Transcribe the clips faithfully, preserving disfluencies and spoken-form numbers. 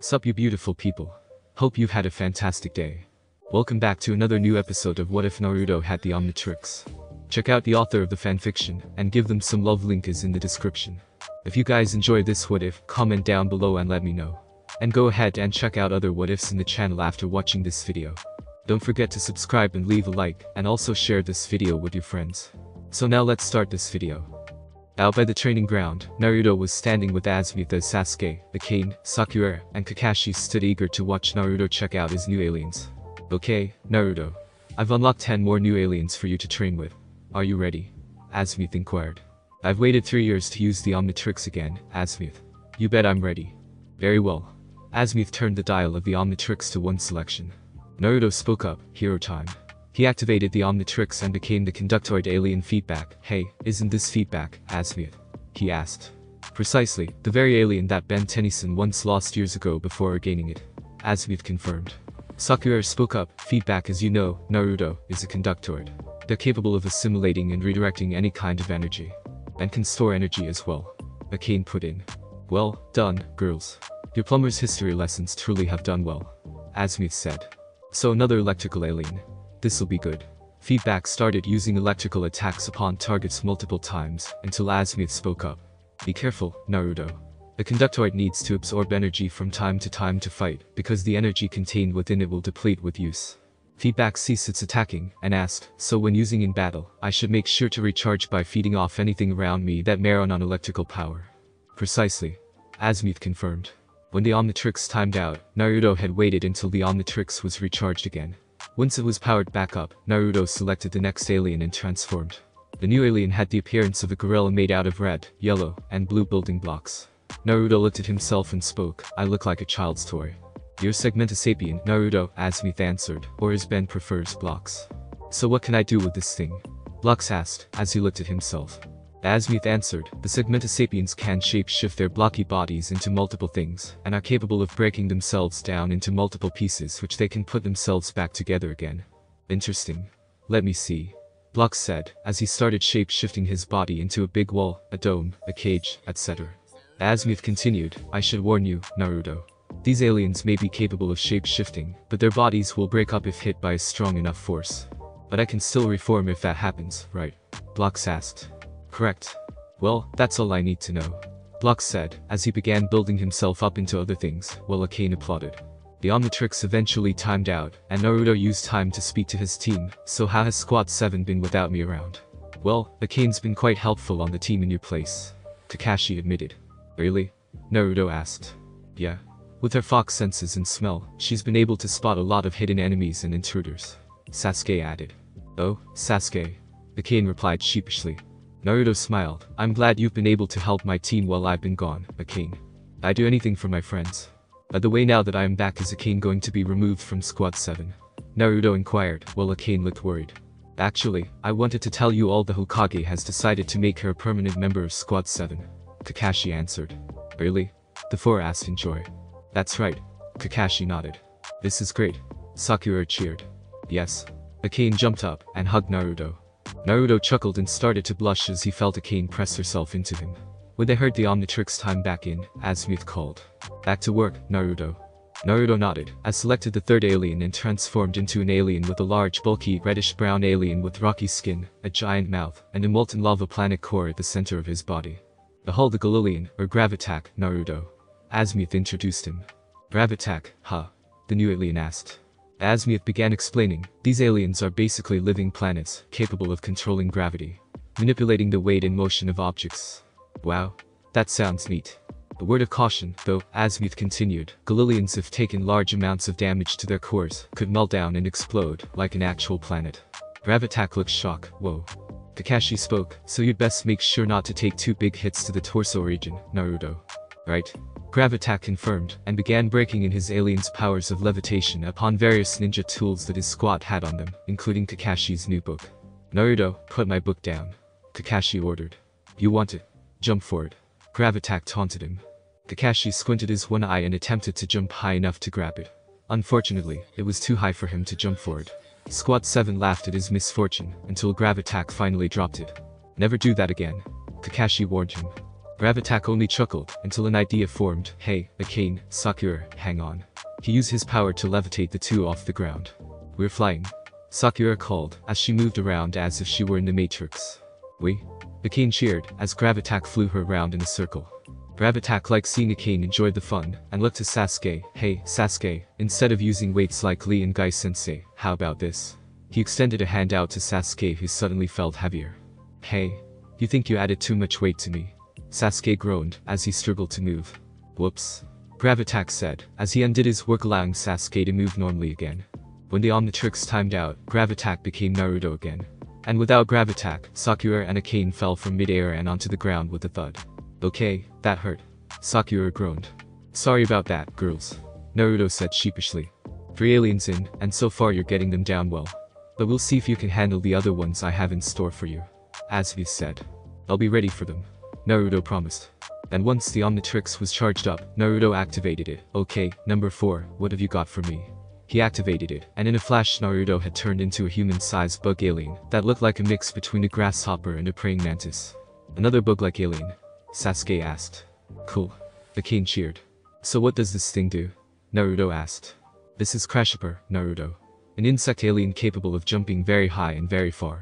Sup you beautiful people. Hope you've had a fantastic day. Welcome back to another new episode of What If Naruto Had the Omnitrix. Check out the author of the fanfiction, and give them some love, link is in the description. If you guys enjoy this what if, comment down below and let me know. And go ahead and check out other what ifs in the channel after watching this video. Don't forget to subscribe and leave a like, and also share this video with your friends. So now let's start this video. Out by the training ground, Naruto was standing with Azmuth as Sasuke, Akainu, Sakura, and Kakashi stood eager to watch Naruto check out his new aliens. Okay, Naruto. I've unlocked ten more new aliens for you to train with. Are you ready? Azmuth inquired. I've waited three years to use the Omnitrix again, Azmuth. You bet I'm ready. Very well. Azmuth turned the dial of the Omnitrix to one selection. Naruto spoke up, hero time. He activated the Omnitrix and became the Conductoid alien Feedback. Hey, isn't this Feedback, Azmuth? He asked. Precisely, the very alien that Ben Tennyson once lost years ago before regaining it. Azmuth confirmed. Sakura spoke up, Feedback as you know, Naruto, is a Conductoid. They're capable of assimilating and redirecting any kind of energy. And can store energy as well. Akainu put in. Well, done, girls. Your plumber's history lessons truly have done well. Azmuth said. So another electrical alien. This'll be good. Feedback started using electrical attacks upon targets multiple times, until Azmuth spoke up. Be careful, Naruto. The Conductoid needs to absorb energy from time to time to fight, because the energy contained within it will deplete with use. Feedback ceased its attacking, and asked, so when using in battle, I should make sure to recharge by feeding off anything around me that may run on electrical power. Precisely. Azmuth confirmed. When the Omnitrix timed out, Naruto had waited until the Omnitrix was recharged again. Once it was powered back up, Naruto selected the next alien and transformed. The new alien had the appearance of a gorilla made out of red, yellow, and blue building blocks. Naruto looked at himself and spoke, I look like a child's toy. You're Segmentasapien, Naruto, Azmuth answered, or as Ben prefers, blocks. So what can I do with this thing? Blocks asked, as he looked at himself. Azmuth answered, the Segmentasapiens can shape-shift their blocky bodies into multiple things, and are capable of breaking themselves down into multiple pieces which they can put themselves back together again. Interesting. Let me see. Blocks said, as he started shape-shifting his body into a big wall, a dome, a cage, et cetera. Azmuth continued, I should warn you, Naruto. These aliens may be capable of shape-shifting, but their bodies will break up if hit by a strong enough force. But I can still reform if that happens, right? Blocks asked. Correct. Well, that's all I need to know. Blocks said, as he began building himself up into other things, while Akainu applauded. The Omnitrix eventually timed out, and Naruto used time to speak to his team, so how has Squad seven been without me around? Well, Akainu's been quite helpful on the team in your place. Kakashi admitted. Really? Naruto asked. Yeah. With her fox senses and smell, she's been able to spot a lot of hidden enemies and intruders. Sasuke added. Oh, Sasuke. Akainu replied sheepishly. Naruto smiled, I'm glad you've been able to help my team while I've been gone, Akainu. I do anything for my friends. By the way, now that I am back, is Akainu going to be removed from Squad seven? Naruto inquired, while Akainu looked worried. Actually, I wanted to tell you all the Hokage has decided to make her a permanent member of Squad seven. Kakashi answered. Really? The four asked in joy. That's right. Kakashi nodded. This is great. Sakura cheered. Yes. Akainu jumped up, and hugged Naruto. Naruto chuckled and started to blush as he felt Akainu press herself into him. When they heard the Omnitrix time back in, Azmuth called. Back to work, Naruto. Naruto nodded, as selected the third alien and transformed into an alien with a large bulky reddish-brown alien with rocky skin, a giant mouth, and a molten lava planet core at the center of his body. Behold the Galilean, or Gravattack, Naruto. Azmuth introduced him. Gravattack, huh? The new alien asked. Azmuth began explaining, these aliens are basically living planets, capable of controlling gravity. Manipulating the weight and motion of objects. Wow. That sounds neat. A word of caution, though, Azmuth continued, Galilians have taken large amounts of damage to their cores, could melt down and explode, like an actual planet. Gravattack looked shocked, whoa. Kakashi spoke, so you'd best make sure not to take too big hits to the torso region, Naruto. Right? Gravattack confirmed, and began breaking in his alien's powers of levitation upon various ninja tools that his squad had on them, including Kakashi's new book. Naruto, put my book down. Kakashi ordered. You want it? Jump for it. Gravattack taunted him. Kakashi squinted his one eye and attempted to jump high enough to grab it. Unfortunately, it was too high for him to jump for it. Squad seven laughed at his misfortune, until Gravattack finally dropped it. Never do that again. Kakashi warned him. Gravattack only chuckled, until an idea formed. Hey, Akane, Sakura, hang on. He used his power to levitate the two off the ground. We're flying. Sakura called, as she moved around as if she were in the Matrix. We? Akane cheered, as Gravattack flew her around in a circle. Gravattack, like seeing Akane, enjoyed the fun, and looked to Sasuke. Hey, Sasuke, instead of using weights like Lee and Gai-sensei, how about this? He extended a hand out to Sasuke, who suddenly felt heavier. Hey, you think you added too much weight to me? Sasuke groaned, as he struggled to move. Whoops. Gravattack said, as he undid his work, allowing Sasuke to move normally again. When the Omnitrix timed out, Gravattack became Naruto again. And without Gravattack, Sakura and Akane fell from midair and onto the ground with a thud. Okay, that hurt. Sakura groaned. Sorry about that, girls. Naruto said sheepishly. Three aliens in, and so far you're getting them down well. But we'll see if you can handle the other ones I have in store for you. Azmuth said. I'll be ready for them. Naruto promised. And once the Omnitrix was charged up, Naruto activated it. Okay, number four, what have you got for me? He activated it, and in a flash Naruto had turned into a human-sized bug alien that looked like a mix between a grasshopper and a praying mantis. Another bug-like alien? Sasuke asked. Cool. Akane cheered. So what does this thing do? Naruto asked. This is Crashhopper, Naruto. An insect alien capable of jumping very high and very far.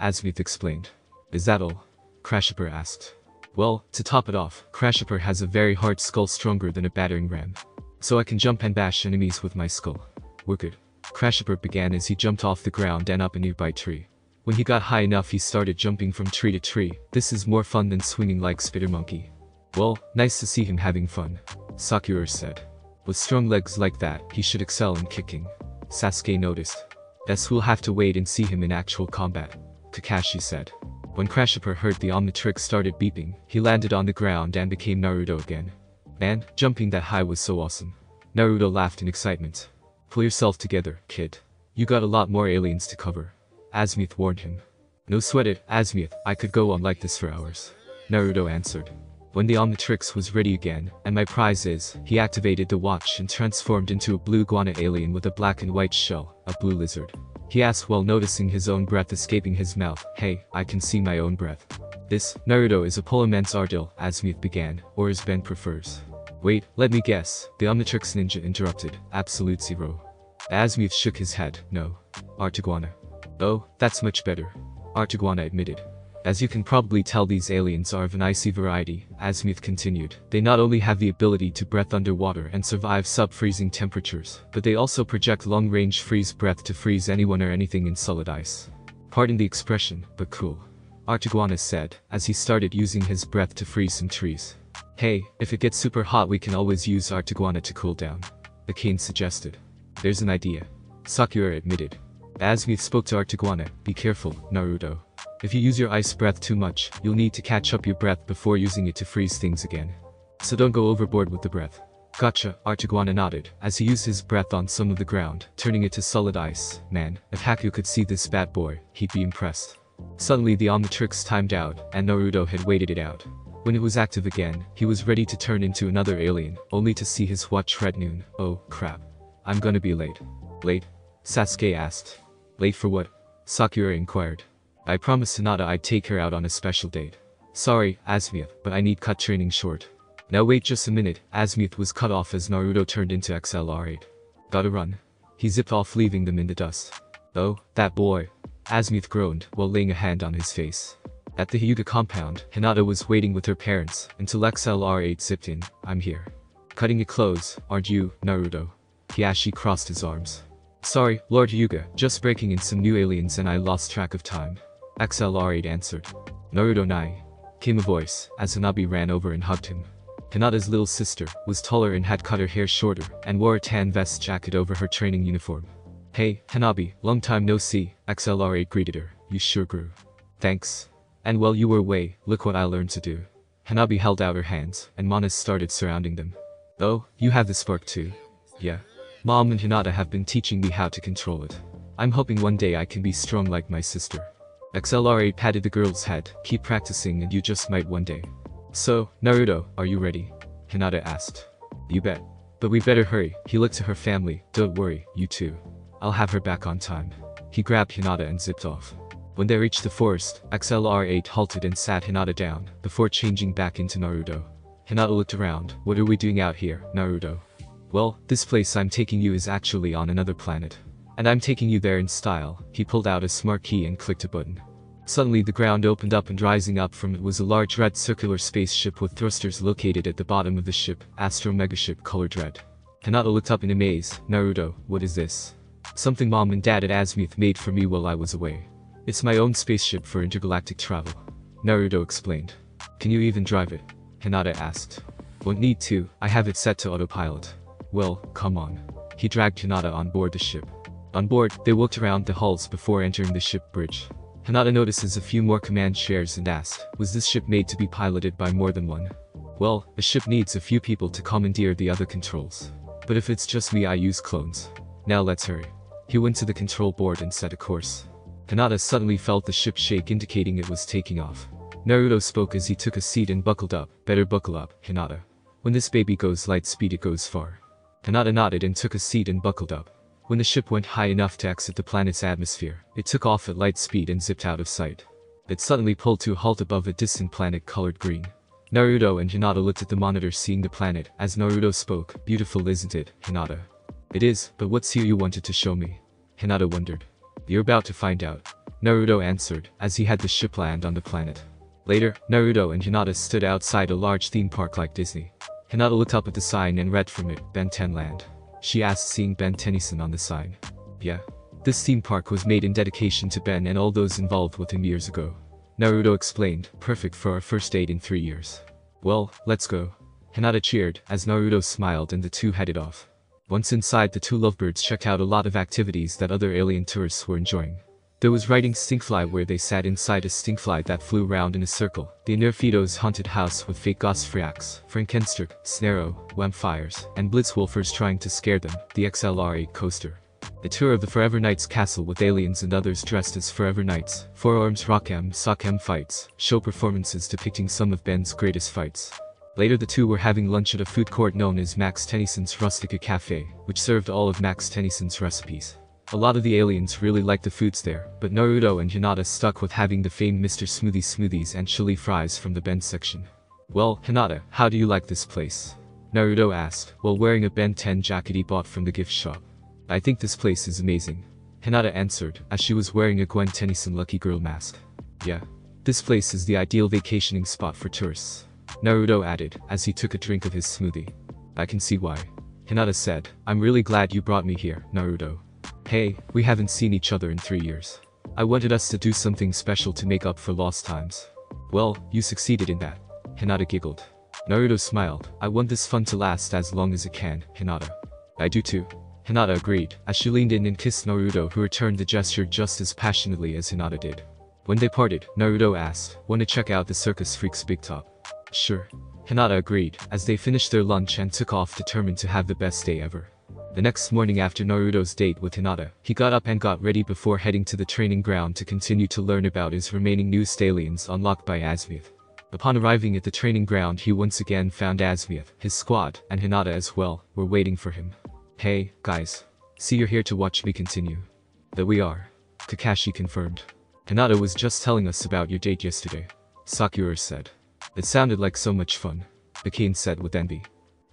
Azmuth explained. Is that all? Crashhopper asked. Well, to top it off, Crashhopper has a very hard skull stronger than a battering ram. So I can jump and bash enemies with my skull. We're good. Crashhopper began as he jumped off the ground and up a nearby tree. When he got high enough, he started jumping from tree to tree. This is more fun than swinging like Spider Monkey. Well, nice to see him having fun. Sakura said. With strong legs like that, he should excel in kicking. Sasuke noticed. Guess we'll have to wait and see him in actual combat. Kakashi said. When Crashhopper heard the Omnitrix started beeping, he landed on the ground and became Naruto again. Man, jumping that high was so awesome. Naruto laughed in excitement. Pull yourself together, kid. You got a lot more aliens to cover. Azmuth warned him. No sweat it, Azmuth, I could go on like this for hours. Naruto answered. When the Omnitrix was ready again, and my prize is, he activated the watch and transformed into a blue iguana alien with a black and white shell, a blue lizard. He asked while noticing his own breath escaping his mouth. Hey, I can see my own breath. This, Naruto, is a Polar Manzardill, Azmuth began, or as Ben prefers. Wait, let me guess, the Omnitrix ninja interrupted. Absolute zero. Azmuth shook his head. No. Articguana. Oh, that's much better. Articguana admitted. As you can probably tell, these aliens are of an icy variety, Azmuth continued. They not only have the ability to breathe underwater and survive sub-freezing temperatures, but they also project long-range freeze breath to freeze anyone or anything in solid ice. Pardon the expression, but cool. Articguana said, as he started using his breath to freeze some trees. Hey, if it gets super hot we can always use Articguana to cool down. Akane suggested. There's an idea. Sakura admitted. Azmuth spoke to Articguana. Be careful, Naruto. If you use your ice breath too much, you'll need to catch up your breath before using it to freeze things again. So don't go overboard with the breath. Gotcha, Articguana nodded, as he used his breath on some of the ground, turning it to solid ice. Man, if Haku could see this bad boy, he'd be impressed. Suddenly the Omnitrix timed out, and Naruto had waited it out. When it was active again, he was ready to turn into another alien, only to see his watch read noon. Oh, crap. I'm gonna be late. Late? Sasuke asked. Late for what? Sakura inquired. I promised Hinata I'd take her out on a special date. Sorry, Azmuth, but I need cut training short. Now wait just a minute. Azmuth was cut off as Naruto turned into X L R eight. Gotta run. He zipped off, leaving them in the dust. Oh, that boy. Azmuth groaned, while laying a hand on his face. At the Hyuga compound, Hinata was waiting with her parents, until X L R eight zipped in. I'm here. Cutting it close, aren't you, Naruto? Hiyashi crossed his arms. Sorry, Lord Hyuga, just breaking in some new aliens and I lost track of time. X L R eight answered. Naruto Nai. Came a voice, as Hanabi ran over and hugged him. Hinata's little sister was taller and had cut her hair shorter, and wore a tan vest jacket over her training uniform. Hey, Hanabi, long time no see, X L R eight greeted her. You sure grew. Thanks. And while you were away, look what I learned to do. Hanabi held out her hands, and Manas started surrounding them. Oh, you have the spark too? Yeah. Mom and Hinata have been teaching me how to control it. I'm hoping one day I can be strong like my sister. X L R eight patted the girl's head. Keep practicing and you just might one day. So, Naruto, are you ready? Hinata asked. You bet. But we better hurry. He looked to her family. Don't worry, you too. I'll have her back on time. He grabbed Hinata and zipped off. When they reached the forest, X L R eight halted and sat Hinata down, before changing back into Naruto. Hinata looked around. What are we doing out here, Naruto? Well, this place I'm taking you is actually on another planet. And I'm taking you there in style. He pulled out a smart key and clicked a button. Suddenly the ground opened up and rising up from it was a large red circular spaceship with thrusters located at the bottom of the ship, Astro Megaship colored red. Hinata looked up in amaze. Naruto, what is this? Something mom and dad at Azmuth made for me while I was away. It's my own spaceship for intergalactic travel. Naruto explained. Can you even drive it? Hinata asked. Won't need to, I have it set to autopilot. Well, come on. He dragged Hinata on board the ship. On board, they walked around the hulls before entering the ship bridge. Hinata notices a few more command shares and asked, was this ship made to be piloted by more than one? Well, a ship needs a few people to commandeer the other controls. But if it's just me, I use clones. Now let's hurry. He went to the control board and set a course. Hinata suddenly felt the ship shake, indicating it was taking off. Naruto spoke as he took a seat and buckled up. Better buckle up, Hinata. When this baby goes light speed, it goes far. Hinata nodded and took a seat and buckled up. When the ship went high enough to exit the planet's atmosphere, it took off at light speed and zipped out of sight. It suddenly pulled to a halt above a distant planet colored green. Naruto and Hinata looked at the monitor seeing the planet. As Naruto spoke, beautiful isn't it, Hinata? It is, but what's here you wanted to show me? Hinata wondered. You're about to find out, Naruto answered, as he had the ship land on the planet. Later, Naruto and Hinata stood outside a large theme park like Disney. Hinata looked up at the sign and read from it, Ben Ten Land. She asked, seeing Ben Tennyson on the sign. Yeah. This theme park was made in dedication to Ben and all those involved with him years ago. Naruto explained, perfect for our first date in three years. Well, let's go. Hinata cheered, as Naruto smiled and the two headed off. Once inside, the two lovebirds checked out a lot of activities that other alien tourists were enjoying. There was riding Stinkfly, where they sat inside a Stinkfly that flew round in a circle, the Nerfido's haunted house with fake Gosfriax, Frankensterk, Snarrow, Wemfires, and Blitzwolfers trying to scare them, the X L R eight coaster. A tour of the Forever Knights castle with aliens and others dressed as Forever Knights, Four Arms Rock'em Sock'em fights, show performances depicting some of Ben's greatest fights. Later, the two were having lunch at a food court known as Max Tennyson's Rustica Cafe, which served all of Max Tennyson's recipes. A lot of the aliens really liked the foods there, but Naruto and Hinata stuck with having the famed Mister Smoothie smoothies and chili fries from the Ben section. Well, Hinata, how do you like this place? Naruto asked, while wearing a Ben ten jacket he bought from the gift shop. I think this place is amazing, Hinata answered, as she was wearing a Gwen Tennyson Lucky Girl mask. Yeah. This place is the ideal vacationing spot for tourists, Naruto added, as he took a drink of his smoothie. I can see why, Hinata said. I'm really glad you brought me here, Naruto. Hey, we haven't seen each other in three years. I wanted us to do something special to make up for lost times. Well, you succeeded in that, Hinata giggled. Naruto smiled. I want this fun to last as long as it can, Hinata. I do too, Hinata agreed, as she leaned in and kissed Naruto, who returned the gesture just as passionately as Hinata did. When they parted, Naruto asked, want to check out the circus freaks Big Top? Sure, Hinata agreed, as they finished their lunch and took off, determined to have the best day ever. The next morning, after Naruto's date with Hinata, he got up and got ready before heading to the training ground to continue to learn about his remaining new aliens unlocked by Azmuth. Upon arriving at the training ground, he once again found Azmuth, his squad, and Hinata as well, were waiting for him. Hey, guys. See, you're here to watch me continue. That we are, Kakashi confirmed. Hinata was just telling us about your date yesterday, Sakura said. It sounded like so much fun, Akane said with envy.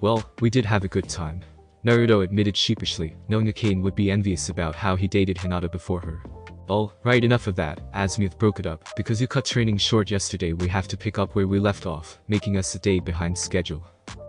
Well, we did have a good time, Naruto admitted sheepishly, knowing Akane would be envious about how he dated Hinata before her. All right, enough of that. Azmuth broke it up. Because you cut training short yesterday, we have to pick up where we left off, making us a day behind schedule.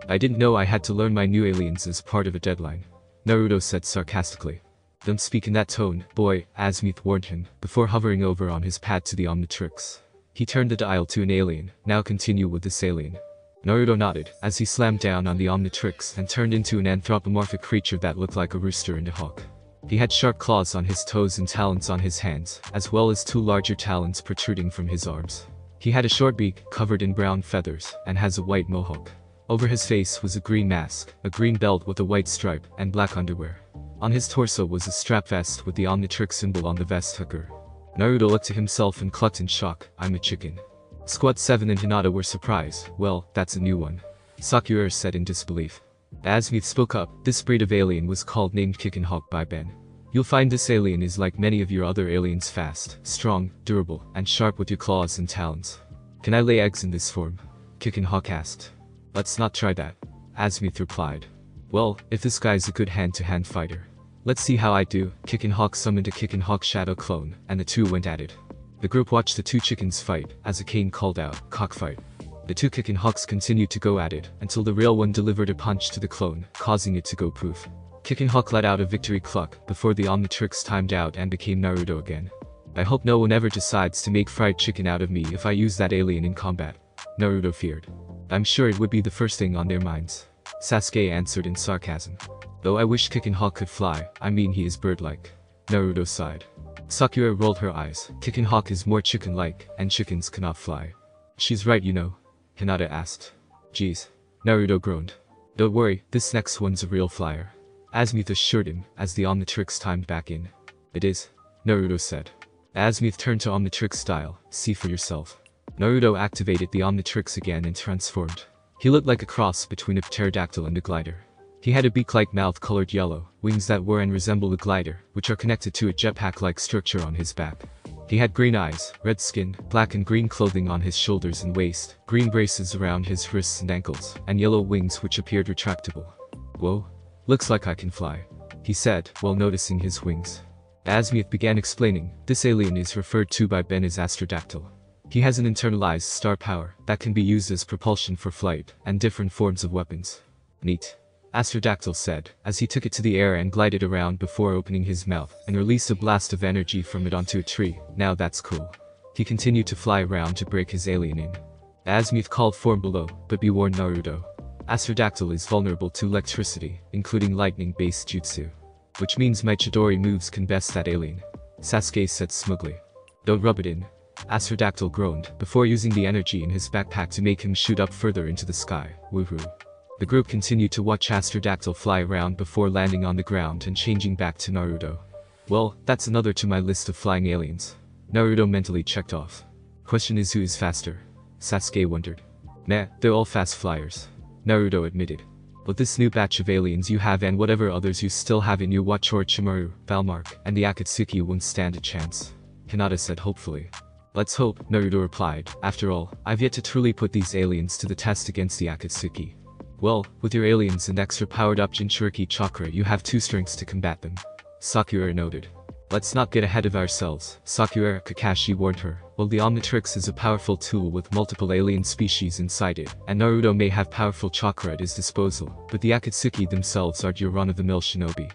I didn't know I had to learn my new aliens as part of a deadline, Naruto said sarcastically. Don't speak in that tone, boy, Azmuth warned him, before hovering over on his pad to the Omnitrix. He turned the dial to an alien. Now continue with this alien. Naruto nodded, as he slammed down on the Omnitrix and turned into an anthropomorphic creature that looked like a rooster and a hawk. He had sharp claws on his toes and talons on his hands, as well as two larger talons protruding from his arms. He had a short beak, covered in brown feathers, and has a white mohawk. Over his face was a green mask, a green belt with a white stripe, and black underwear. On his torso was a strap vest with the Omnitrix symbol on the vest hooker. Naruto looked to himself and clucked in shock. I'm a chicken. Squad seven and Hinata were surprised. Well, that's a new one, Sakura said in disbelief. Azmuth spoke up. This breed of alien was called named Chickenhawk by Ben. You'll find this alien is like many of your other aliens, fast, strong, durable, and sharp with your claws and talons. Can I lay eggs in this form? Chickenhawk asked. Let's not try that, Azmuth replied. Well, if this guy's a good hand-to-hand fighter. Let's see how I do. Chickenhawk summoned a Chickenhawk shadow clone, and the two went at it. The group watched the two chickens fight, as a cane called out, cockfight. The two Chickenhawks continued to go at it, until the real one delivered a punch to the clone, causing it to go poof. Chickenhawk let out a victory cluck, before the Omnitrix timed out and became Naruto again. I hope no one ever decides to make fried chicken out of me if I use that alien in combat, Naruto feared. I'm sure it would be the first thing on their minds, Sasuke answered in sarcasm. Though I wish Chickenhawk could fly, I mean he is bird-like, Naruto sighed. Sakura rolled her eyes. Chickenhawk is more chicken-like, and chickens cannot fly. She's right, you know, Hinata asked. Geez, Naruto groaned. Don't worry, this next one's a real flyer, Azmuth assured him, as the Omnitrix timed back in. It is, Naruto said. Azmuth turned to Omnitrix style, see for yourself. Naruto activated the Omnitrix again and transformed. He looked like a cross between a pterodactyl and a glider. He had a beak-like mouth colored yellow, wings that were and resemble a glider, which are connected to a jetpack-like structure on his back. He had green eyes, red skin, black and green clothing on his shoulders and waist, green braces around his wrists and ankles, and yellow wings which appeared retractable. Whoa, looks like I can fly, he said, while noticing his wings. Azmuth began explaining. This alien is referred to by Ben as Astrodactyl. He has an internalized star power that can be used as propulsion for flight and different forms of weapons. Neat, Astrodactyl said, as he took it to the air and glided around before opening his mouth and released a blast of energy from it onto a tree. Now that's cool. He continued to fly around to break his alien in. Azmuth called form below, but be warned Naruto. Astrodactyl is vulnerable to electricity, including lightning-based jutsu. Which means my Chidori moves can best that alien, Sasuke said smugly. Don't rub it in, Astrodactyl groaned, before using the energy in his backpack to make him shoot up further into the sky. Woohoo. The group continued to watch Astrodactyl fly around before landing on the ground and changing back to Naruto. Well, that's another to my list of flying aliens, Naruto mentally checked off. Question is who is faster, Sasuke wondered. Meh, they're all fast flyers, Naruto admitted. But this new batch of aliens you have and whatever others you still have in you, watch Orochimaru, Valmark, and the Akatsuki won't stand a chance, Hinata said hopefully. Let's hope, Naruto replied. After all, I've yet to truly put these aliens to the test against the Akatsuki. Well, with your aliens and extra powered-up Jinchuriki chakra, you have two strengths to combat them, Sakura noted. Let's not get ahead of ourselves, Sakura, Kakashi warned her. Well, the Omnitrix is a powerful tool with multiple alien species inside it, and Naruto may have powerful chakra at his disposal, but the Akatsuki themselves aren't your run-of-the-mill shinobi.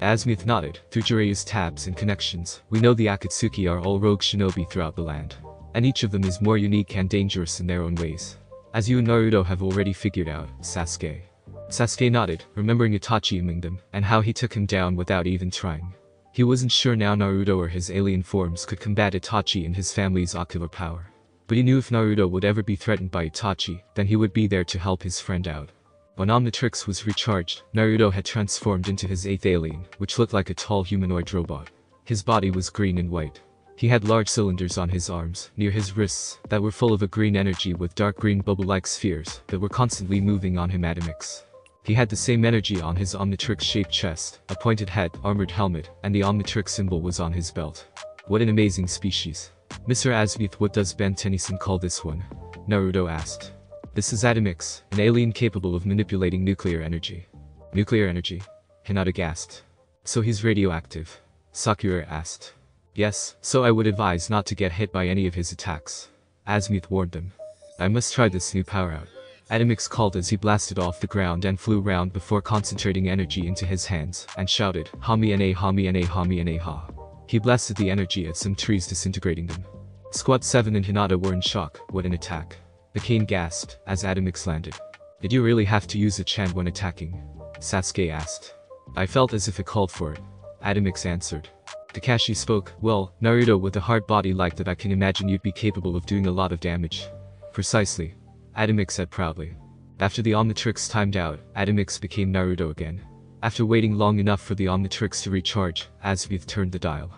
Azmuth nodded. Through Jiraiya's tabs and connections, we know the Akatsuki are all rogue shinobi throughout the land. And each of them is more unique and dangerous in their own ways, as you and Naruto have already figured out, Sasuke. Sasuke nodded, remembering Itachi among them, and how he took him down without even trying. He wasn't sure now Naruto or his alien forms could combat Itachi and his family's ocular power. But he knew if Naruto would ever be threatened by Itachi, then he would be there to help his friend out. When Omnitrix was recharged, Naruto had transformed into his eighth alien, which looked like a tall humanoid robot. His body was green and white. He had large cylinders on his arms, near his wrists, that were full of a green energy with dark green bubble-like spheres that were constantly moving on him. Atomix. He had the same energy on his Omnitrix-shaped chest, a pointed head, armored helmet, and the Omnitrix symbol was on his belt. What an amazing species. Mister Azmuth, what does Ben Tennyson call this one? Naruto asked. This is Atomix, an alien capable of manipulating nuclear energy. Nuclear energy? Hinata gasped. So he's radioactive, Sakura asked. Yes, so I would advise not to get hit by any of his attacks, Azmuth warned them. I must try this new power out, Atomix called as he blasted off the ground and flew round before concentrating energy into his hands, and shouted, Hami-na, Hami-na, Hami-na, ha. He blasted the energy at some trees, disintegrating them. Squad seven and Hinata were in shock. What an attack, the cane gasped, as Atomix landed. Did you really have to use a chant when attacking? Sasuke asked. I felt as if it called for it, Atomix answered. Kakashi spoke. Well, Naruto, with a hard body like that, I can imagine you'd be capable of doing a lot of damage. Precisely, Atomix said proudly. After the Omnitrix timed out, Atomix became Naruto again. After waiting long enough for the Omnitrix to recharge, Azmuth turned the dial.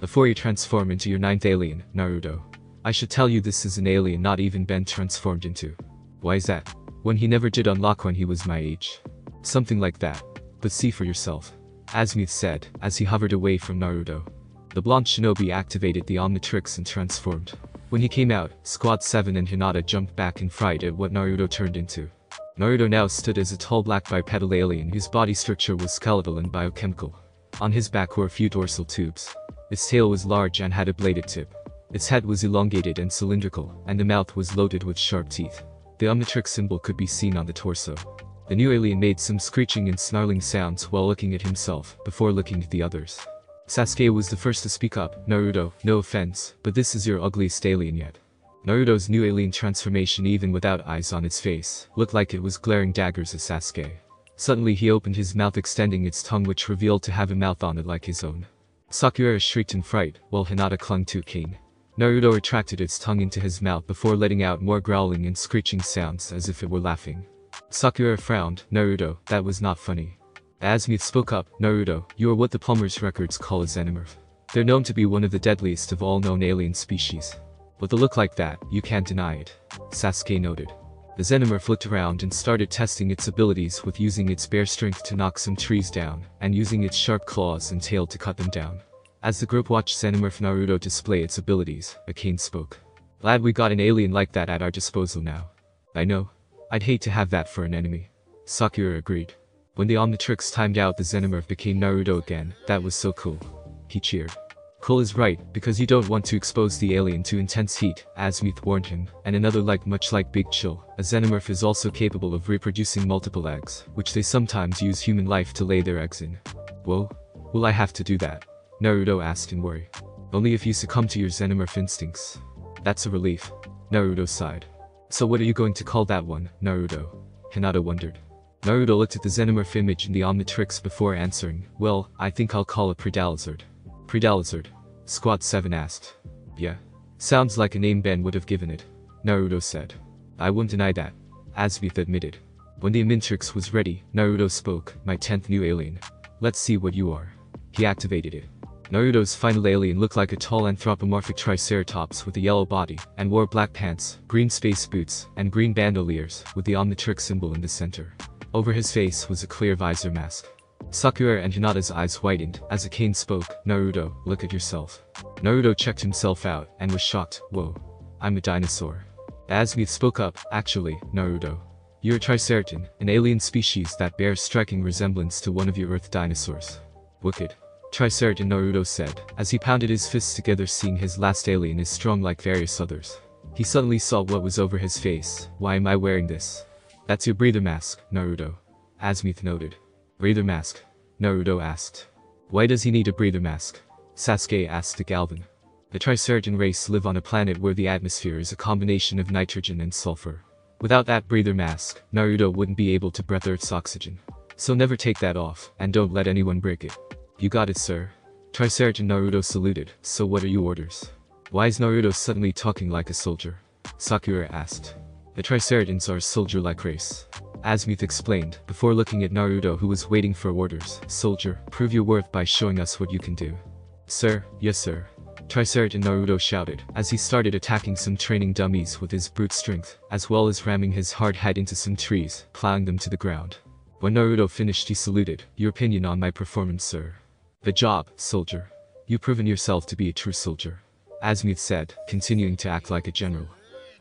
Before you transform into your ninth alien, Naruto, I should tell you this is an alien not even Ben transformed into. Why is that? When he never did unlock when he was my age. Something like that. But see for yourself, Azmuth said, as he hovered away from Naruto. The blonde shinobi activated the Omnitrix and transformed. When he came out, Squad seven and Hinata jumped back and fried at what Naruto turned into. Naruto now stood as a tall black bipedal alien whose body structure was skeletal and biochemical. On his back were a few dorsal tubes. Its tail was large and had a bladed tip. Its head was elongated and cylindrical, and the mouth was loaded with sharp teeth. The Omnitrix symbol could be seen on the torso. The new alien made some screeching and snarling sounds while looking at himself, before looking at the others. Sasuke was the first to speak up. "Naruto, no offense, but this is your ugliest alien yet." Naruto's new alien transformation, even without eyes on its face, looked like it was glaring daggers at Sasuke. Suddenly he opened his mouth, extending its tongue, which revealed to have a mouth on it like his own. Sakura shrieked in fright, while Hinata clung to King. Naruto retracted its tongue into his mouth before letting out more growling and screeching sounds as if it were laughing. Sakura frowned. "Naruto, that was not funny." Azmuth spoke up. "Naruto, you are what the Plumber's records call a xenomorph. They're known to be one of the deadliest of all known alien species. With a look like that, you can't deny it," Sasuke noted. The xenomorph looked around and started testing its abilities with using its bare strength to knock some trees down, and using its sharp claws and tail to cut them down. As the group watched Xenomorph Naruto display its abilities, Akane spoke. "Glad we got an alien like that at our disposal now." "I know. I'd hate to have that for an enemy," Sakura agreed. When the Omnitrix timed out, the Xenomorph became Naruto again. "That was so cool," he cheered. "Cool is right, because you don't want to expose the alien to intense heat," Azmuth warned him, and another like much like Big Chill, a Xenomorph is also capable of reproducing multiple eggs, which they sometimes use human life to lay their eggs in. "Whoa, will I have to do that?" Naruto asked in worry. "Only if you succumb to your xenomorph instincts." "That's a relief," Naruto sighed. "So what are you going to call that one, Naruto?" Hinata wondered. Naruto looked at the xenomorph image in the Omnitrix before answering. "Well, I think I'll call it Predalizard." "Predalizard?" Squad seven asked. "Yeah. Sounds like a name Ben would have given it," Naruto said. "I won't deny that," Azmuth admitted. When the Omnitrix was ready, Naruto spoke. "My tenth new alien. Let's see what you are." He activated it. Naruto's final alien looked like a tall anthropomorphic triceratops with a yellow body, and wore black pants, green space boots, and green bandoliers, with the Omnitrix symbol in the center. Over his face was a clear visor mask. Sakura and Hinata's eyes widened as Akane spoke. "Naruto, look at yourself." Naruto checked himself out, and was shocked. "Whoa. I'm a dinosaur." Azmuth spoke up. "Actually, Naruto, you're a Triceraton, an alien species that bears striking resemblance to one of your Earth dinosaurs." "Wicked," Triceraton, Naruto said, as he pounded his fists together, seeing his last alien is strong like various others. He suddenly saw what was over his face. "Why am I wearing this?" "That's your breather mask, Naruto," Azmuth noted. "Breather mask?" Naruto asked. "Why does he need a breather mask?" Sasuke asked the Galvan. The Triceraton race live on a planet where the atmosphere is a combination of nitrogen and sulfur. Without that breather mask, Naruto wouldn't be able to breathe Earth's oxygen. So never take that off, and don't let anyone break it. "You got it, sir," Triceraton, Naruto saluted. "So what are your orders?" "Why is Naruto suddenly talking like a soldier?" Sakura asked. "The Triceratons are a soldier-like race," Azmuth explained, before looking at Naruto, who was waiting for orders. "Soldier, prove your worth by showing us what you can do." "Sir, yes sir," Triceraton, Naruto shouted, as he started attacking some training dummies with his brute strength, as well as ramming his hard head into some trees, plowing them to the ground. When Naruto finished, he saluted. "Your opinion on my performance, sir?" "Good job, soldier. You've proven yourself to be a true soldier," Azmuth said, continuing to act like a general.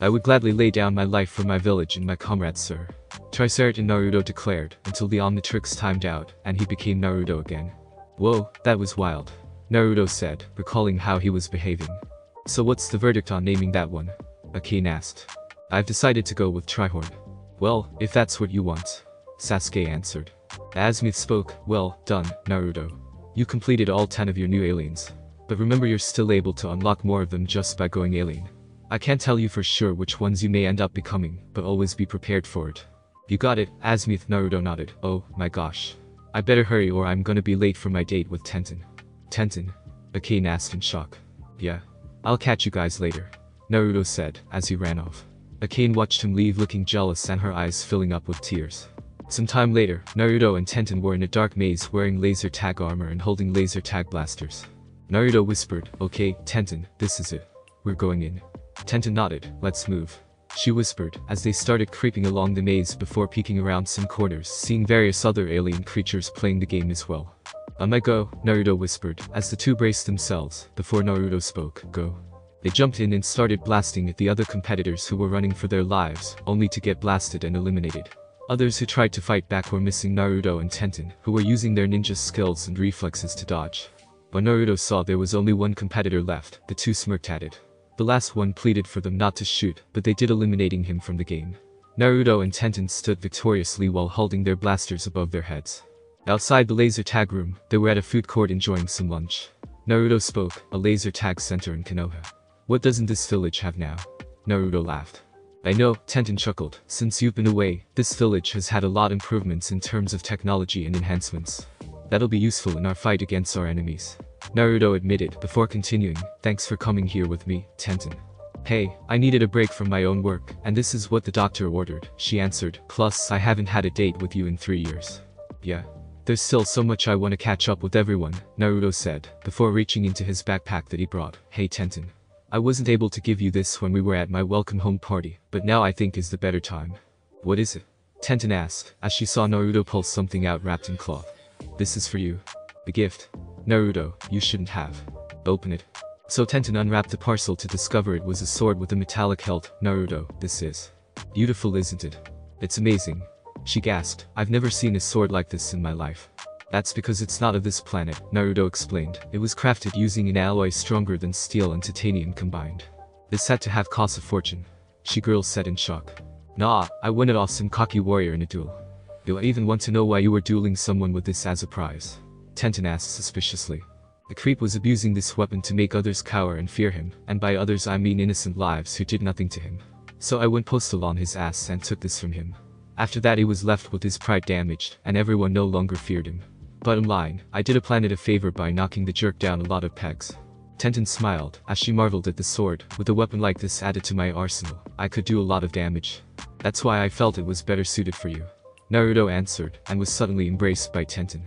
"I would gladly lay down my life for my village and my comrades, sir," Triceraton, Naruto declared, until the Omnitrix timed out, and he became Naruto again. "Whoa, that was wild," Naruto said, recalling how he was behaving. "So what's the verdict on naming that one?" Akane asked. "I've decided to go with Trihorn." "Well, if that's what you want," Sasuke answered. Azmuth spoke. "Well done, Naruto. You completed all ten of your new aliens. But remember, you're still able to unlock more of them just by going alien. I can't tell you for sure which ones you may end up becoming, but always be prepared for it." "You got it," Azmuth, Naruto nodded. "Oh, my gosh. I better hurry or I'm gonna be late for my date with Tenten." "Tenten?" Akane asked in shock. "Yeah. I'll catch you guys later," Naruto said, as he ran off. Akane watched him leave, looking jealous and her eyes filling up with tears. Some time later, Naruto and Tenten were in a dark maze, wearing laser tag armor and holding laser tag blasters. Naruto whispered, "Okay, Tenten, this is it. We're going in." Tenten nodded. "Let's move," she whispered, as they started creeping along the maze before peeking around some corners, seeing various other alien creatures playing the game as well. Amego, Naruto whispered, as the two braced themselves, before Naruto spoke. Go. They jumped in and started blasting at the other competitors who were running for their lives, only to get blasted and eliminated. Others who tried to fight back were missing Naruto and Tenten, who were using their ninja skills and reflexes to dodge. When Naruto saw there was only one competitor left, the two smirked at it. The last one pleaded for them not to shoot, but they did, eliminating him from the game. Naruto and Tenten stood victoriously while holding their blasters above their heads. Outside the laser tag room, they were at a food court enjoying some lunch. Naruto spoke, a laser tag center in Konoha. What doesn't this village have now? Naruto laughed. I know, Tenten chuckled, since you've been away, this village has had a lot of improvements in terms of technology and enhancements. That'll be useful in our fight against our enemies. Naruto admitted, before continuing, thanks for coming here with me, Tenten. Hey, I needed a break from my own work, and this is what the doctor ordered, she answered, plus I haven't had a date with you in three years. Yeah. There's still so much I want to catch up with everyone, Naruto said, before reaching into his backpack that he brought. Hey Tenten. I wasn't able to give you this when we were at my welcome home party, but now I think is the better time. What is it? Tenten asked, as she saw Naruto pull something out wrapped in cloth. This is for you. The gift. Naruto, you shouldn't have. Open it. So Tenten unwrapped the parcel to discover it was a sword with a metallic hilt. Naruto, this is beautiful, isn't it? It's amazing. She gasped. I've never seen a sword like this in my life. That's because it's not of this planet, Naruto explained. It was crafted using an alloy stronger than steel and titanium combined. This had to have cost a fortune. She girl said in shock. Nah, I went off some cocky warrior in a duel. Do I even want to know why you were dueling someone with this as a prize? Tenten asked suspiciously. The creep was abusing this weapon to make others cower and fear him, and by others I mean innocent lives who did nothing to him. So I went postal on his ass and took this from him. After that he was left with his pride damaged, and everyone no longer feared him. Bottom line, I did a planet a favor by knocking the jerk down a lot of pegs. Tenten smiled, as she marveled at the sword. With a weapon like this added to my arsenal, I could do a lot of damage. That's why I felt it was better suited for you. Naruto answered, and was suddenly embraced by Tenten.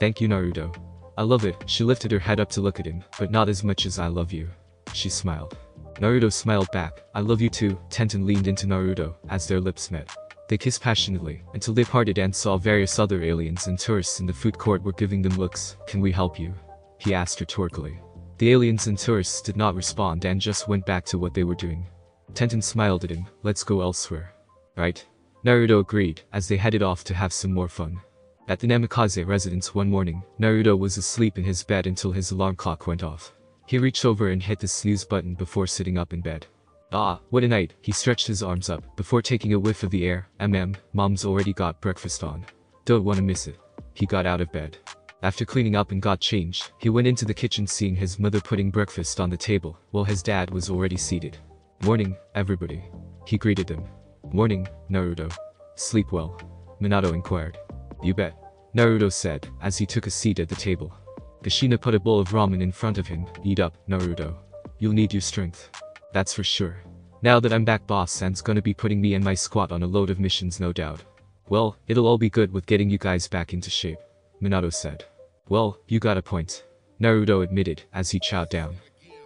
Thank you Naruto. I love it. She lifted her head up to look at him, but not as much as I love you. She smiled. Naruto smiled back. I love you too. Tenten leaned into Naruto, as their lips met. They kissed passionately, until they parted and saw various other aliens and tourists in the food court were giving them looks. Can we help you? He asked rhetorically. The aliens and tourists did not respond and just went back to what they were doing. Tenten smiled at him. Let's go elsewhere. Right? Naruto agreed, as they headed off to have some more fun. At the Namikaze residence one morning, Naruto was asleep in his bed until his alarm clock went off. He reached over and hit the snooze button before sitting up in bed. Ah, what a night. He stretched his arms up, before taking a whiff of the air. Mm, mom's already got breakfast on. Don't wanna miss it. He got out of bed. After cleaning up and got changed, he went into the kitchen, seeing his mother putting breakfast on the table, while his dad was already seated. Morning, everybody. He greeted them. Morning, Naruto. Sleep well? Minato inquired. You bet. Naruto said, as he took a seat at the table. Kushina put a bowl of ramen in front of him. Eat up, Naruto. You'll need your strength. That's for sure. Now that I'm back, Boss San's gonna be putting me and my squad on a load of missions, no doubt. Well, it'll all be good with getting you guys back into shape, Minato said. Well, you got a point, Naruto admitted, as he chowed down.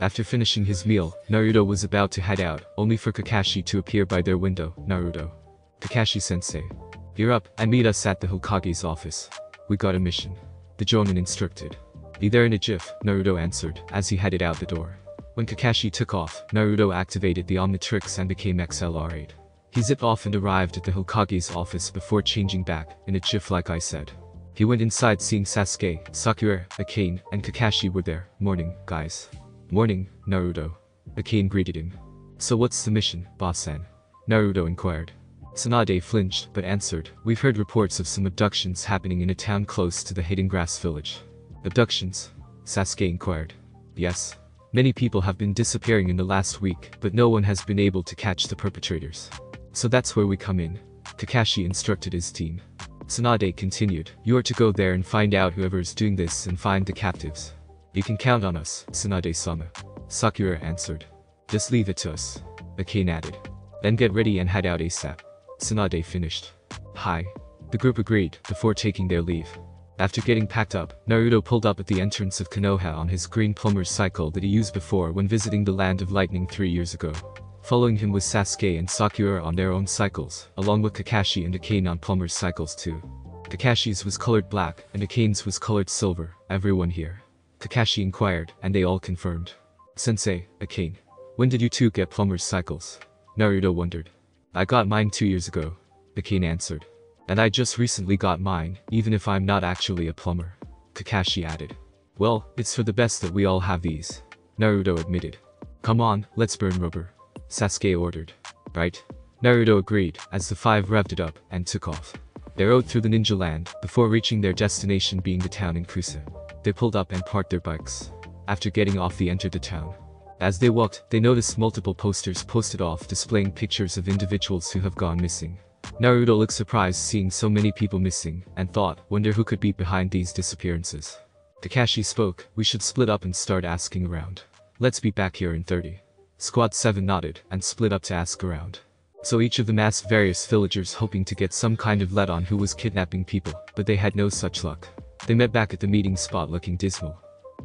After finishing his meal, Naruto was about to head out, only for Kakashi to appear by their window. Naruto. Kakashi-sensei. You're up, and meet us at the Hokage's office. We got a mission, the Jonin instructed. Be there in a jiff, Naruto answered, as he headed out the door. When Kakashi took off, Naruto activated the Omnitrix and became X L R eight. He zipped off and arrived at the Hokage's office before changing back, in a jiff like I said. He went inside, seeing Sasuke, Sakura, Akane, and Kakashi were there. Morning, guys. Morning, Naruto. Akane greeted him. So what's the mission, Boss-san? Naruto inquired. Tsunade flinched, but answered, we've heard reports of some abductions happening in a town close to the Hidden Grass village. Abductions? Sasuke inquired. Yes. Many people have been disappearing in the last week, but no one has been able to catch the perpetrators. So that's where we come in, Kakashi instructed his team. Tsunade continued, you are to go there and find out whoever is doing this and find the captives. You can count on us, Tsunade-sama, Sakura answered. Just leave it to us, Akane added. Then get ready and head out ASAP, Tsunade finished. Hi. The group agreed, before taking their leave. After getting packed up, Naruto pulled up at the entrance of Konoha on his green plumber's cycle that he used before when visiting the Land of Lightning three years ago. Following him was Sasuke and Sakura on their own cycles, along with Kakashi and Akane on plumber's cycles too. Kakashi's was colored black, and Akane's was colored silver. Everyone here? Kakashi inquired, and they all confirmed. Sensei, Akane. When did you two get plumber's cycles? Naruto wondered. I got mine two years ago, Akane answered. And I just recently got mine, even if I'm not actually a plumber, Kakashi added. Well, it's for the best that we all have these, Naruto admitted. Come on, let's burn rubber, Sasuke ordered. Right? Naruto agreed, as the five revved it up, and took off. They rode through the ninja land, before reaching their destination being the town in Kusa. They pulled up and parked their bikes. After getting off, they entered the town. As they walked, they noticed multiple posters posted off displaying pictures of individuals who have gone missing. Naruto looked surprised seeing so many people missing, and thought, wonder who could be behind these disappearances. Kakashi spoke, we should split up and start asking around. Let's be back here in thirty. Squad seven nodded, and split up to ask around. So each of them asked various villagers hoping to get some kind of lead on who was kidnapping people, but they had no such luck. They met back at the meeting spot looking dismal.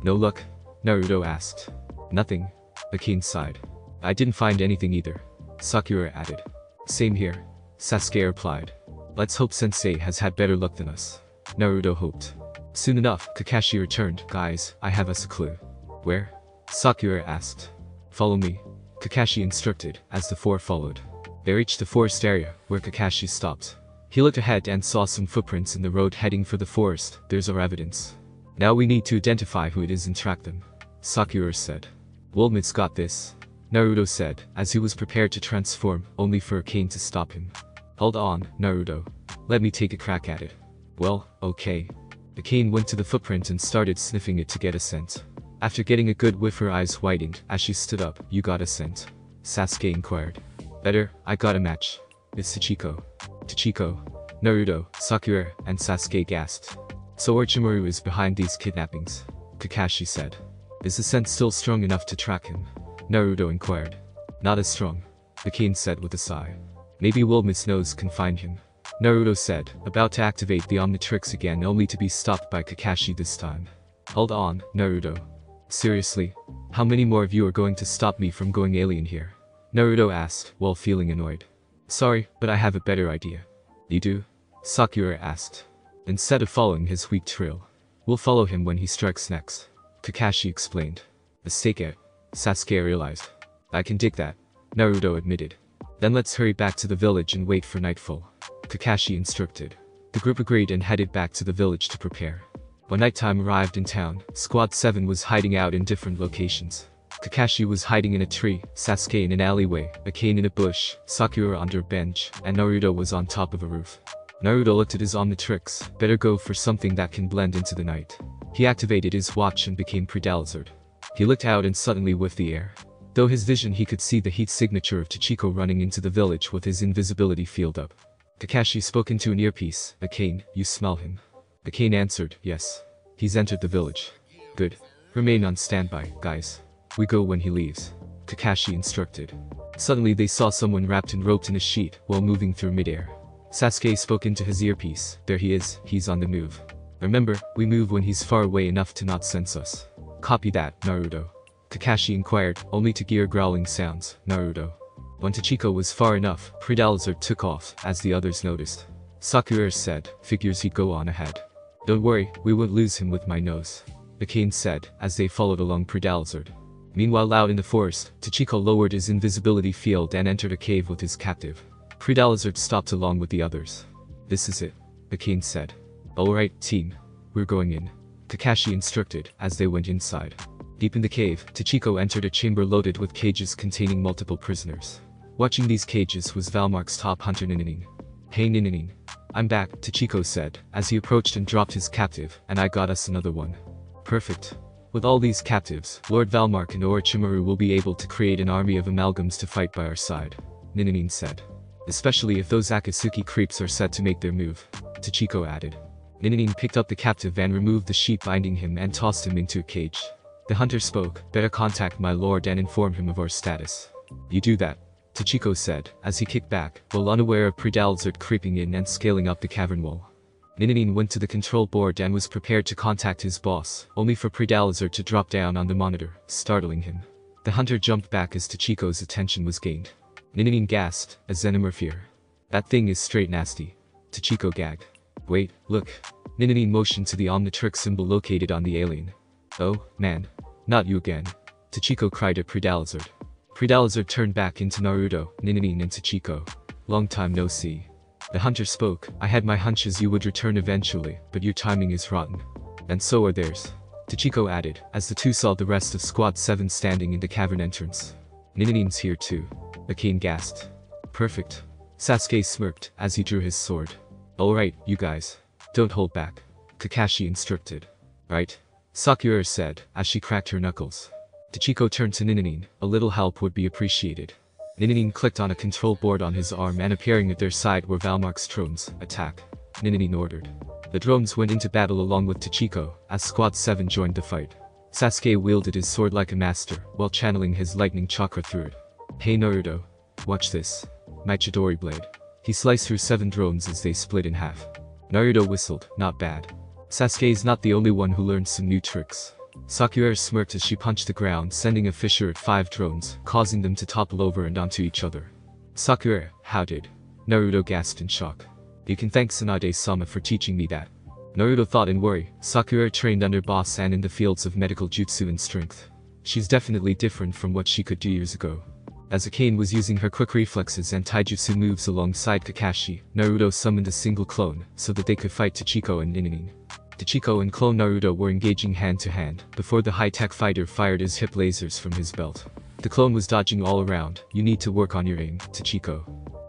No luck? Naruto asked. Nothing, Akane sighed. I didn't find anything either, Sakura added. Same here, Sasuke replied. Let's hope Sensei has had better luck than us, Naruto hoped. Soon enough, Kakashi returned. Guys, I have us a clue. Where? Sakura asked. Follow me, Kakashi instructed, as the four followed. They reached the forest area, where Kakashi stopped. He looked ahead and saw some footprints in the road heading for the forest. There's our evidence. Now we need to identify who it is and track them, Sakura said. Wolmid's got this, Naruto said, as he was prepared to transform, only for Akane to stop him. Hold on, Naruto. Let me take a crack at it. Well, okay. Akane went to the footprint and started sniffing it to get a scent. After getting a good whiff, her eyes widened as she stood up. You got a scent? Sasuke inquired. Better, I got a match. It's Tachiko. Tachiko, Naruto, Sakura, and Sasuke gasped. So Orochimaru is behind these kidnappings, Kakashi said. Is the scent still strong enough to track him? Naruto inquired. Not as strong, Akane said with a sigh. Maybe Wilmot's nose can find him, Naruto said, about to activate the Omnitrix again, only to be stopped by Kakashi this time. Hold on, Naruto. Seriously, how many more of you are going to stop me from going alien here? Naruto asked, while feeling annoyed. Sorry, but I have a better idea. You do? Sakura asked. Instead of following his weak trail, we'll follow him when he strikes next, Kakashi explained. Mistake it, Sasuke realized. I can dig that, Naruto admitted. Then let's hurry back to the village and wait for nightfall, Kakashi instructed. The group agreed and headed back to the village to prepare. When nighttime arrived in town, Squad seven was hiding out in different locations. Kakashi was hiding in a tree, Sasuke in an alleyway, Akane in a bush, Sakura under a bench, and Naruto was on top of a roof. Naruto looked at his Omnitrix, better go for something that can blend into the night. He activated his watch and became Predalizard. He looked out and suddenly whiffed the air. Though his vision, he could see the heat signature of Tachiko running into the village with his invisibility field up. Kakashi spoke into an earpiece, Akane, you smell him? Akane answered, yes. He's entered the village. Good. Remain on standby, guys. We go when he leaves, Kakashi instructed. Suddenly they saw someone wrapped and roped in a sheet, while moving through midair. Sasuke spoke into his earpiece, there he is, he's on the move. Remember, we move when he's far away enough to not sense us. Copy that, Naruto, Kakashi inquired, only to hear growling sounds, Naruto. When Tachiko was far enough, Predalizard took off, as the others noticed. Sakura said, figures he'd go on ahead. Don't worry, we won't lose him with my nose, Akane said, as they followed along Predalizard. Meanwhile, out in the forest, Tachiko lowered his invisibility field and entered a cave with his captive. Predalizard stopped along with the others. This is it, Akane said. Alright, team. We're going in, Kakashi instructed, as they went inside. Deep in the cave, Tachiko entered a chamber loaded with cages containing multiple prisoners. Watching these cages was Valmark's top hunter Nininin. Hey Nininin. I'm back, Tachiko said, as he approached and dropped his captive, and I got us another one. Perfect. With all these captives, Lord Valmark and Orochimaru will be able to create an army of amalgams to fight by our side, Nininin said. Especially if those Akatsuki creeps are set to make their move, Tachiko added. Nininin picked up the captive and removed the sheet binding him and tossed him into a cage. The hunter spoke, better contact my lord and inform him of our status. You do that, Tachiko said, as he kicked back, while unaware of Predalizard creeping in and scaling up the cavern wall. Nininin went to the control board and was prepared to contact his boss, only for Predalizard to drop down on the monitor, startling him. The hunter jumped back as Tachiko's attention was gained. Nininin gasped, a Xenomorph. That thing is straight nasty, Tachiko gagged. Wait, look. Nininin motioned to the Omnitrix symbol located on the alien. Oh, man. Not you again. Tachiko cried at Predalizard. Predalizard turned back into Naruto, Nininin and Tachiko. Long time no see. The hunter spoke. I had my hunches you would return eventually, but your timing is rotten. And so are theirs. Tachiko added, as the two saw the rest of Squad seven standing in the cavern entrance. Ninin's here too. Akane gasped. Perfect. Sasuke smirked, as he drew his sword. Alright, you guys. Don't hold back. Kakashi instructed. Right? Sakura said, as she cracked her knuckles. Tachiko turned to Nininin, a little help would be appreciated. Nininin clicked on a control board on his arm and appearing at their side were Valmark's drones, attack. Nininin ordered. The drones went into battle along with Tachiko, as Squad seven joined the fight. Sasuke wielded his sword like a master, while channeling his lightning chakra through it. Hey Naruto. Watch this. Machidori blade. He sliced through seven drones as they split in half. Naruto whistled, not bad. Sasuke is not the only one who learned some new tricks. Sakura smirked as she punched the ground, sending a fissure at five drones, causing them to topple over and onto each other. Sakura, how did? Naruto gasped in shock. You can thank Tsunade-sama for teaching me that. Naruto thought in worry. Sakura trained under boss and in the fields of medical jutsu and strength. She's definitely different from what she could do years ago. As Akane was using her quick reflexes and taijutsu moves alongside Kakashi, Naruto summoned a single clone, so that they could fight Tachiko and Nininin. Tachiko and clone Naruto were engaging hand-to-hand, -hand, before the high-tech fighter fired his hip lasers from his belt. The clone was dodging all around. You need to work on your aim, Tachiko.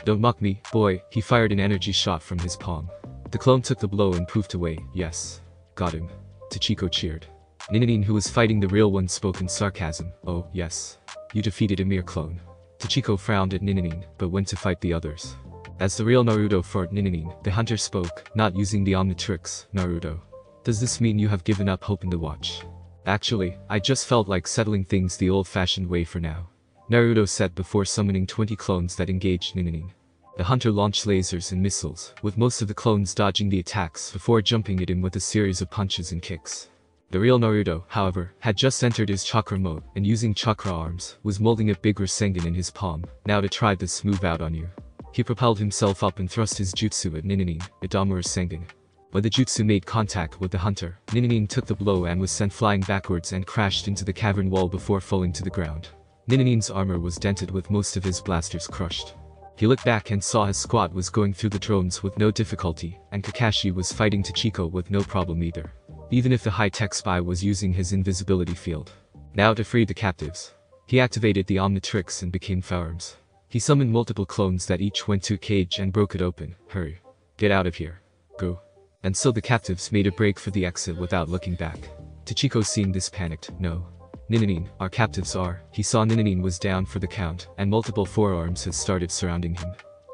Don't mock me, boy. He fired an energy shot from his palm. The clone took the blow and poofed away. Yes. Got him. Tachiko cheered. Nininin, who was fighting the real one, spoke in sarcasm. Oh, yes. You defeated a mere clone. Tachiko frowned at Nininin, but went to fight the others. As the real Naruto fought Nininin, the hunter spoke, not using the Omnitrix. Naruto. Does this mean you have given up hope in the watch? Actually, I just felt like settling things the old-fashioned way for now. Naruto said before summoning twenty clones that engaged Nininin. The hunter launched lasers and missiles, with most of the clones dodging the attacks before jumping at him with a series of punches and kicks. The real Naruto, however, had just entered his chakra mode, and using chakra arms, was molding a big Rasengan in his palm. Now to try this move out on you. He propelled himself up and thrust his jutsu at Nininin, Idama Rasengan. When the jutsu made contact with the hunter, Nininin took the blow and was sent flying backwards and crashed into the cavern wall before falling to the ground. Nininin's armor was dented with most of his blasters crushed. He looked back and saw his squad was going through the drones with no difficulty, and Kakashi was fighting Tachiko with no problem either. Even if the high-tech spy was using his invisibility field. Now to free the captives. He activated the Omnitrix and became Four Arms. He summoned multiple clones that each went to a cage and broke it open. Hurry. Get out of here. Go. And so the captives made a break for the exit without looking back. Tachiko seeing this panicked. No. Nininin, our captives are. He saw Nininin was down for the count, and multiple Four Arms had started surrounding him.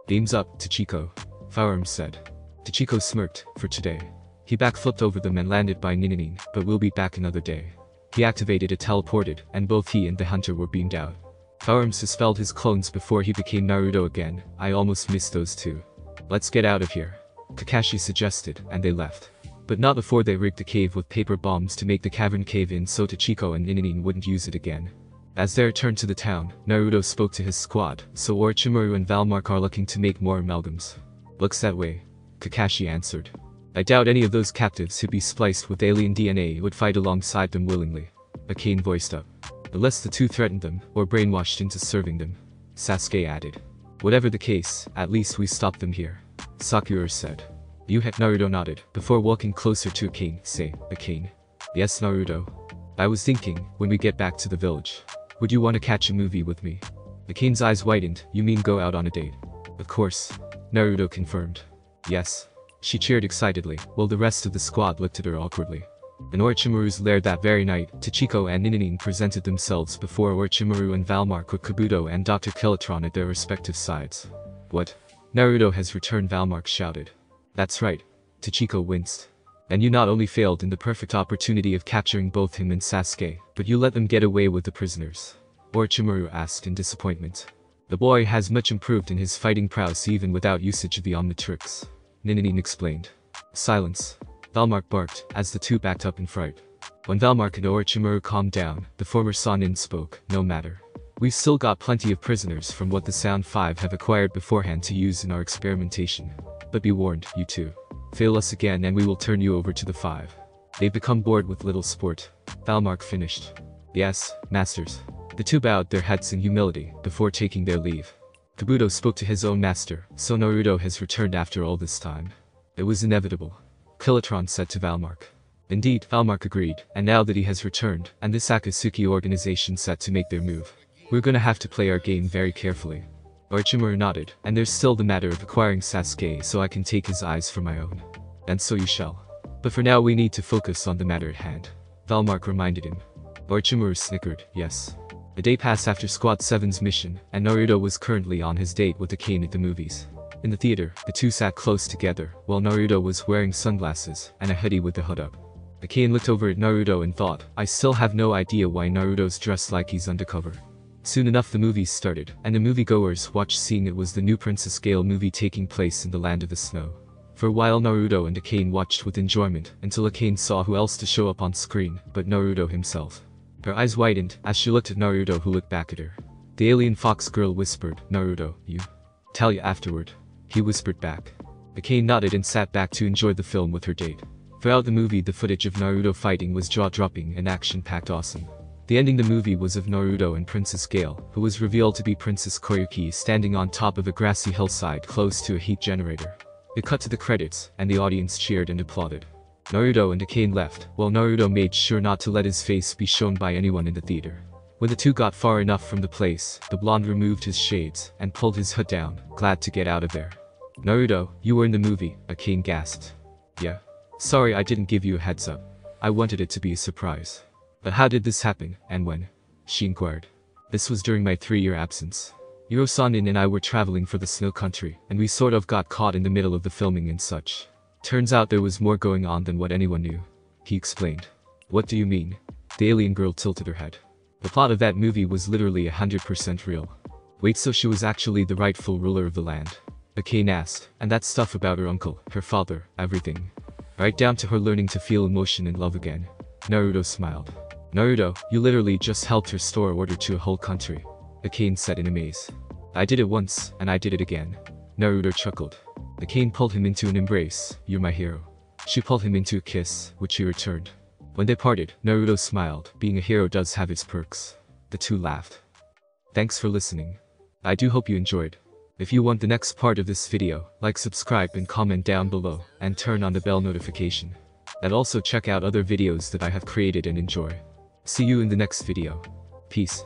Beams up, Tachiko. Four Arms said. Tachiko smirked, for today. He backflipped over them and landed by Nininin, but we'll be back another day. He activated a teleported, and both he and the hunter were beamed out. Four Arms dispelled his clones before he became Naruto again. I almost missed those two. Let's get out of here. Kakashi suggested, and they left. But not before they rigged the cave with paper bombs to make the cavern cave in so Tachiko and Nininin wouldn't use it again. As they returned to the town, Naruto spoke to his squad, so Orochimaru and Valmark are looking to make more amalgams. Looks that way. Kakashi answered. I doubt any of those captives who'd be spliced with alien D N A would fight alongside them willingly. Akane voiced up. Unless the two threatened them, or brainwashed into serving them. Sasuke added. Whatever the case, at least we stopped them here. Sakura said. You had Naruto nodded, before walking closer to Akane, say, Akane. Yes Naruto. I was thinking, when we get back to the village. Would you want to catch a movie with me? Akane's eyes widened. You mean go out on a date? Of course. Naruto confirmed. Yes. She cheered excitedly, while the rest of the squad looked at her awkwardly. In Orochimaru's lair that very night, Tachiko and Nininin presented themselves before Orochimaru and Valmark with Kabuto and Doctor Kilitron at their respective sides. What? Naruto has returned, Valmark shouted. That's right. Tachiko winced. And you not only failed in the perfect opportunity of capturing both him and Sasuke, but you let them get away with the prisoners. Orochimaru asked in disappointment. The boy has much improved in his fighting prowess even without usage of the Omnitrix. Nininin explained. Silence. Valmark barked, as the two backed up in fright. When Valmark and Orochimaru calmed down, the former Sannin spoke. No matter. We've still got plenty of prisoners from what the Sound Five have acquired beforehand to use in our experimentation. But be warned, you two. Fail us again and we will turn you over to the five. They've become bored with little sport. Valmark finished. Yes, masters. The two bowed their heads in humility before taking their leave. Kabuto spoke to his own master, so Naruto has returned after all this time. It was inevitable, Kilitron said to Valmark. Indeed, Valmark agreed, and now that he has returned, and this Akatsuki organization set to make their move. We're gonna have to play our game very carefully. Orochimaru nodded, and there's still the matter of acquiring Sasuke so I can take his eyes for my own. And so you shall. But for now we need to focus on the matter at hand, Valmark reminded him. Orochimaru snickered, yes. A day passed after Squad seven's mission, and Naruto was currently on his date with Akane at the movies. In the theater, the two sat close together, while Naruto was wearing sunglasses and a hoodie with the hood up. Akane looked over at Naruto and thought, I still have no idea why Naruto's dressed like he's undercover. Soon enough the movies started, and the moviegoers watched seeing it was the new Princess Gale movie taking place in the Land of the Snow. For a while Naruto and Akane watched with enjoyment, until Akane saw who else to show up on screen, but Naruto himself. Her eyes widened as she looked at Naruto who looked back at her. The alien fox girl whispered, Naruto, you? Tell you afterward. He whispered back. Akane nodded and sat back to enjoy the film with her date. Throughout the movie the footage of Naruto fighting was jaw-dropping and action-packed awesome. The ending of the movie was of Naruto and Princess Gale, who was revealed to be Princess Koyuki standing on top of a grassy hillside close to a heat generator. It cut to the credits, and the audience cheered and applauded. Naruto and Akane left, while Naruto made sure not to let his face be shown by anyone in the theater. When the two got far enough from the place, the blonde removed his shades and pulled his hood down, glad to get out of there. Naruto, you were in the movie, Akane gasped. Yeah. Sorry I didn't give you a heads up. I wanted it to be a surprise. But how did this happen, and when? She inquired. This was during my three-year absence. Uro-san and I were traveling for the Snow Country, and we sort of got caught in the middle of the filming and such. Turns out there was more going on than what anyone knew. He explained. What do you mean? The alien girl tilted her head. The plot of that movie was literally one hundred percent real. Wait, so she was actually the rightful ruler of the land? Akane asked, and that stuff about her uncle, her father, everything. Right down to her learning to feel emotion and love again. Naruto smiled. Naruto, you literally just helped her store order to a whole country. Akane said in a maze. I did it once, and I did it again. Naruto chuckled. Akane pulled him into an embrace, you're my hero. She pulled him into a kiss, which he returned. When they parted, Naruto smiled, being a hero does have its perks. The two laughed. Thanks for listening. I do hope you enjoyed. If you want the next part of this video, like, subscribe and comment down below, and turn on the bell notification. And also check out other videos that I have created and enjoy. See you in the next video. Peace.